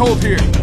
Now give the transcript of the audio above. hold here.